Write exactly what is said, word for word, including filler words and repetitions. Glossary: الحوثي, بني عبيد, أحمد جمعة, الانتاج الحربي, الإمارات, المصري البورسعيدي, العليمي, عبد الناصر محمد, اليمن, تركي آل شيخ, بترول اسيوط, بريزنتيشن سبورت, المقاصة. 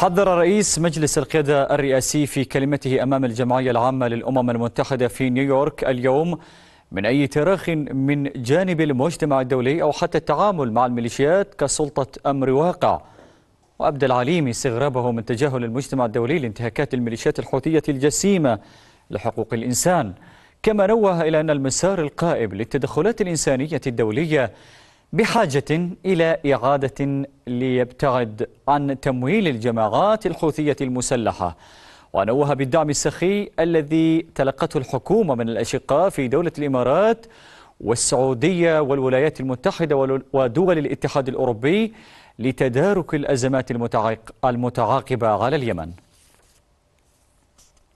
حذر رئيس مجلس القيادة الرئاسي في كلمته أمام الجمعية العامة للأمم المتحدة في نيويورك اليوم من أي تراخ من جانب المجتمع الدولي أو حتى التعامل مع الميليشيات كسلطة أمر واقع. وأبدى العليمي استغرابه من تجاهل المجتمع الدولي لانتهاكات الميليشيات الحوثية الجسيمة لحقوق الإنسان، كما نوه إلى أن المسار القائم للتدخلات الإنسانية الدولية بحاجة إلى إعادة ليبتعد عن تمويل الجماعات الحوثية المسلحة، ونوه بالدعم السخي الذي تلقته الحكومة من الأشقاء في دولة الإمارات والسعودية والولايات المتحدة ودول الاتحاد الأوروبي لتدارك الأزمات المتعاقبة على اليمن.